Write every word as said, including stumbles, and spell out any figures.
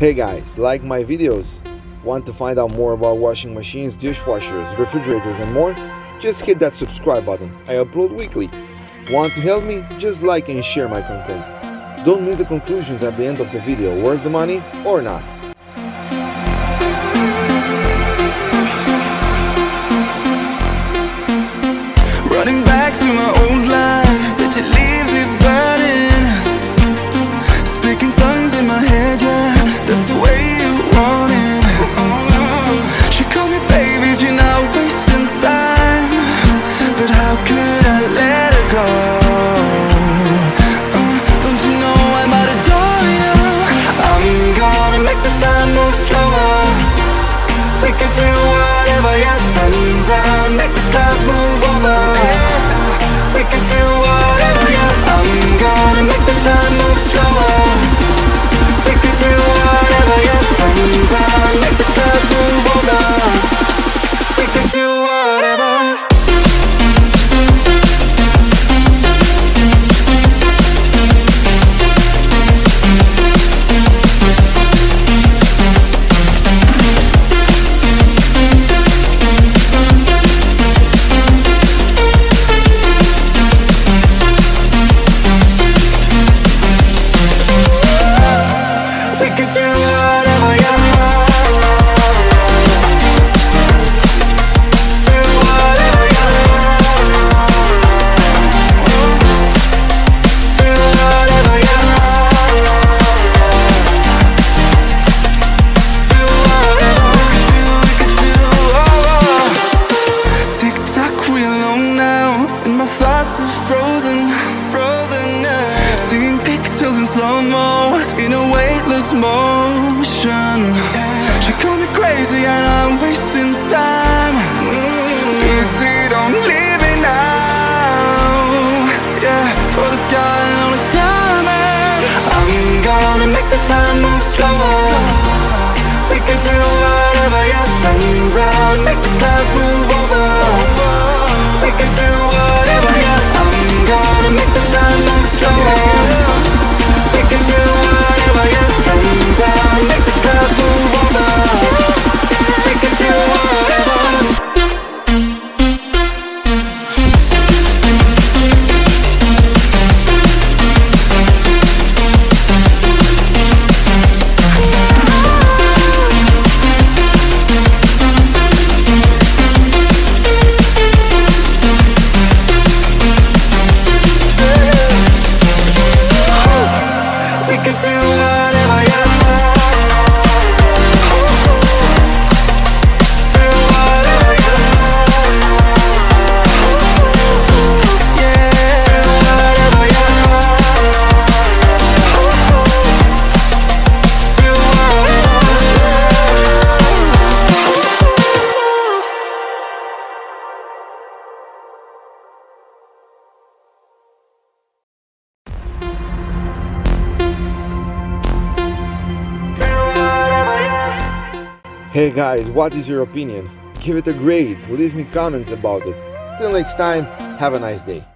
Hey guys, like my videos? Want to find out more about washing machines, dishwashers, refrigerators and more? Just hit that subscribe button, I upload weekly. Want to help me? Just like and share my content. Don't miss the conclusions at the end of the video, worth the money or not. Running back to my old life, but it leaves it burning. Speaking tongues in my head, yeah, that's the way you want it. She called me baby, you're not wasting time, but how could I let her go? And make the clouds move over. We can do whatever, yeah. I'm gonna make the time move slower. We can do whatever, yeah. Sun's out, make the clouds move over. We can do whatever. Make the clouds move over. We can do whatever, yeah. I'm gonna make the time move slower. We can do whatever, yeah. Sun's out, make the clouds move over. We can do whatever. Hey guys, what is your opinion? Give it a grade, leave me comments about it. Till next time, have a nice day.